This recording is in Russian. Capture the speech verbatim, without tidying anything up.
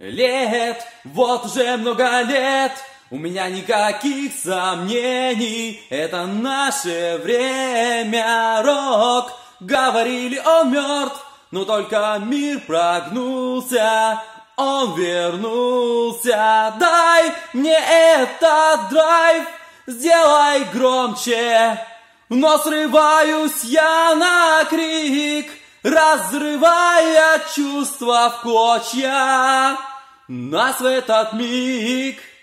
Лет, вот уже много лет, у меня никаких сомнений, это наше время, рок. Говорили, он мертв, но только мир прогнулся, он вернулся. Дай мне этот драйв, сделай громче, но срываюсь я на крик, разрывая чувства в клочья. Нас в этот миг